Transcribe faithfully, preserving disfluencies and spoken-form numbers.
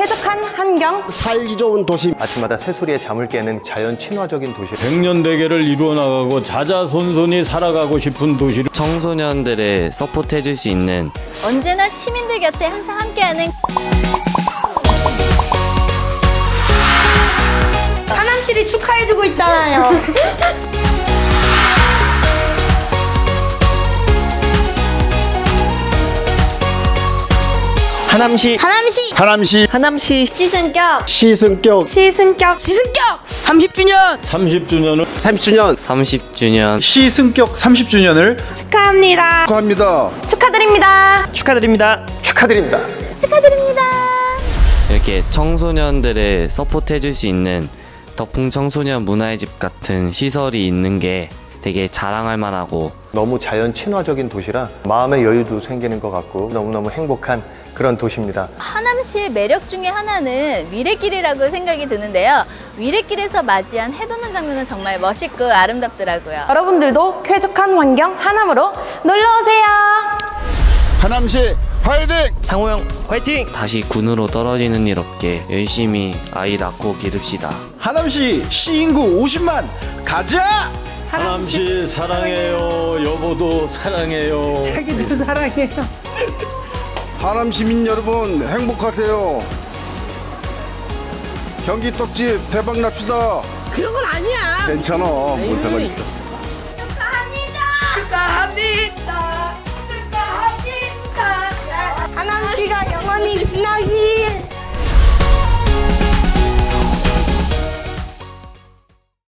쾌적한 환경, 살기 좋은 도시, 아침마다 새소리에 잠을 깨는 자연 친화적인 도시, 백년대계를 이루어나가고 자자손손이 살아가고 싶은 도시, 청소년들을 서포트해줄 수 있는, 언제나 시민들 곁에 항상 함께하는 하남시를 축하해주고 있잖아요. 하남시 하남시 하남시 하남시 시승격 시승격 시승격 시승격 삼십 주년 삼십 주년을 삼십 주년 삼십 주년 시승격 삼십 주년을 축하합니다 축하합니다 축하드립니다 축하드립니다 축하드립니다 축하드립니다. 이렇게 청소년들을 서포트 해줄 수 있는 덕풍 청소년 문화의 집 같은 시설이 있는 게 되게 자랑할 만하고, 너무 자연 친화적인 도시라 마음의 여유도 생기는 것 같고 너무너무 행복한 그런 도시입니다. 하남시의 매력 중에 하나는 위례길이라고 생각이 드는데요. 위례길에서 맞이한 해돋는 장면은 정말 멋있고 아름답더라고요. 여러분들도 쾌적한 환경 하남으로 놀러오세요. 하남시 화이팅! 장호영 화이팅! 다시 군으로 떨어지는 일 없게 열심히 아이 낳고 기릅시다. 하남시 시인구 오십만 가자! 하남시 사랑해요. 여보도 사랑해요. 자기도 사랑해요. 하남 시민 여러분 행복하세요. 경기 떡집 대박 납시다. 그런 건 아니야. 괜찮아. 뭘 대박이야.